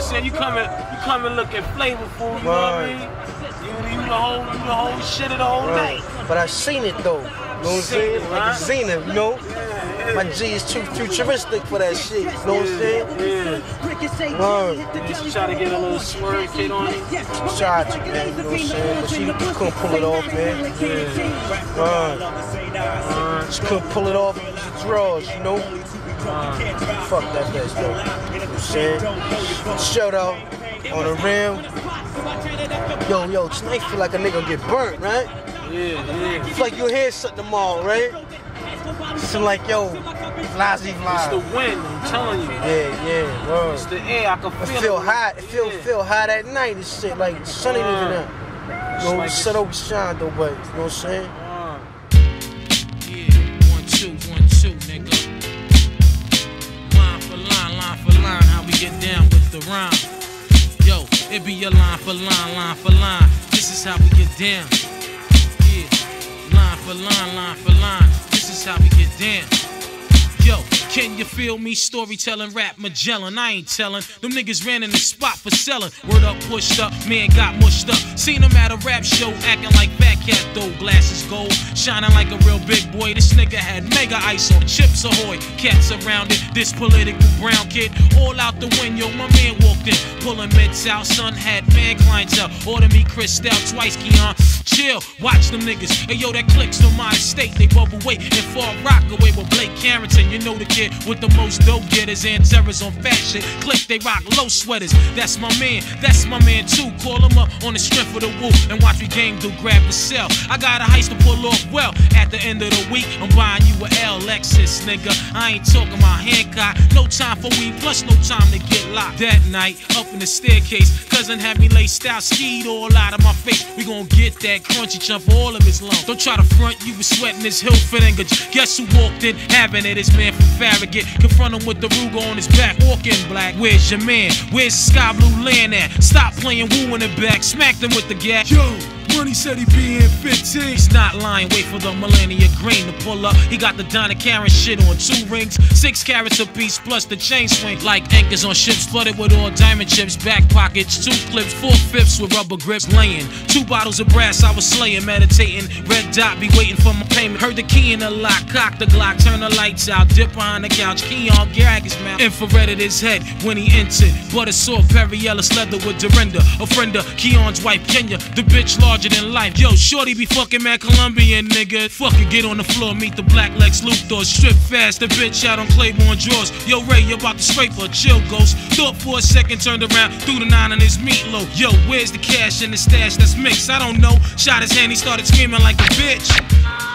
I'm saying? You come and look at flavorful, you know what I mean? You the whole shit of the whole night. But I've seen it though. You know what I'm saying? Like I've seen it, you know? Yeah. My G is too futuristic for that shit, you know what I'm saying? Yeah. You try to get a little swerve kid on it? Try to, man, you know what I'm saying? But you couldn't pull it off, man. Yeah. Just couldn't pull it off with draws, you know? Fuck that bitch, though. You know what I'm saying? Shout out on the rim. Yo, tonight feel like a nigga get burnt, right? Yeah. It's like you hear something tomorrow, right? It's like, yo, lousy line. It's the wind, I'm telling you. Yeah, bro. It's the air, I can feel it. It feel hot, it feel hot at night and shit, like sunny than that. You know, set over shine though, but, you know what I'm saying? Yeah, 1, 2, 1, 2, nigga. Line for line, how we get down with the rhyme. Yo, it be a line for line. This is how we get down. Line for line, this is how we get down. Yo, can you feel me? Storytelling, rap, Magellan. I ain't telling. Them niggas ran in the spot for selling. Word up, pushed up, man got mushed up. Seen him at a rap show, acting like Fat Cat though. Glasses gold, shining like a real big boy. This nigga had mega ice on, Chips Ahoy. Cats around it, this political brown kid. All out the window, my man walked in. Pulling mitts out, son had man clientele. Order me Cristal twice, Keon. Chill, watch them niggas. Hey yo, that clicks on my estate. They bubble weight and Far Rockaway with Blake Carrington. You know the kid with the most dope getters and terrors on fashion. Click, they rock low sweaters. That's my man too. Call him up on the strength of the woo and watch me game do grab the cell. I got a heist to pull off well. At the end of the week, I'm buying you a Lexus, nigga. I ain't talking about Hancock. No time for weed, plus no time to get locked. That night, up in the staircase, cousin had me laced out, skied all out of my face. We gon' get that crunchy chump for all of his lungs. Don't try to front, you was sweating his hill for anger. Guess who walked in, having it, his man from Farragut. Confront him with the Ruger on his back, walking black. Where's your man? Where's the sky blue land at? Stop playing woo in the back, smacked him with the gas. Yo, Money said he be in 15. He's not lying, wait for the Millennia Green to pull up. He got the Donna Karen shit on 2 rings, 6 carats apiece plus the chain swing. Like anchors on ships, flooded with all diamond chips. Back pockets, 2 clips, 4 fifths with rubber grips. Laying 2 bottles of brass, I was slaying, meditating. Red dot, be waiting for my payment. Heard the key in the lock, cock the Glock, turn the lights out. Dip behind the couch, key on gag his mouth. Infrared at his head when he entered. Butter saw Perry Ellis leather with Dorinda. A friend of Keon's wife, Kenya, the bitch larger than life. Yo, shorty be fucking mad Colombian, nigga. Fuck it, get on the floor, meet the black Lex Luthor. Strip fast, the bitch out on Claiborne drawers. Yo, Ray, you about to scrape her, chill ghost. Thought for a second, turned around, threw the 9 on his meatloaf. Yo, where's the cash in the stash that's mixed? I don't know. Shot his hand, he started screaming like a bitch.